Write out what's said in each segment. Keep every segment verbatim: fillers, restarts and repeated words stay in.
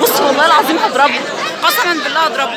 بص والله العظيم هضربه قسما بالله هضربه.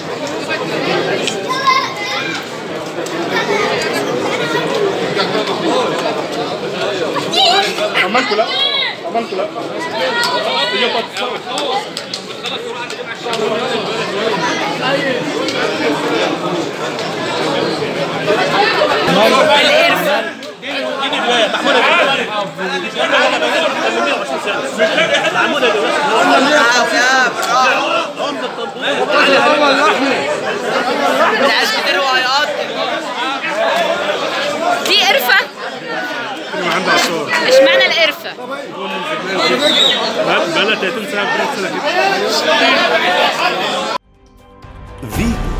عملته لا عملته لا دي قرفة مش معنى القرفة بقى لها ثلاثين سنة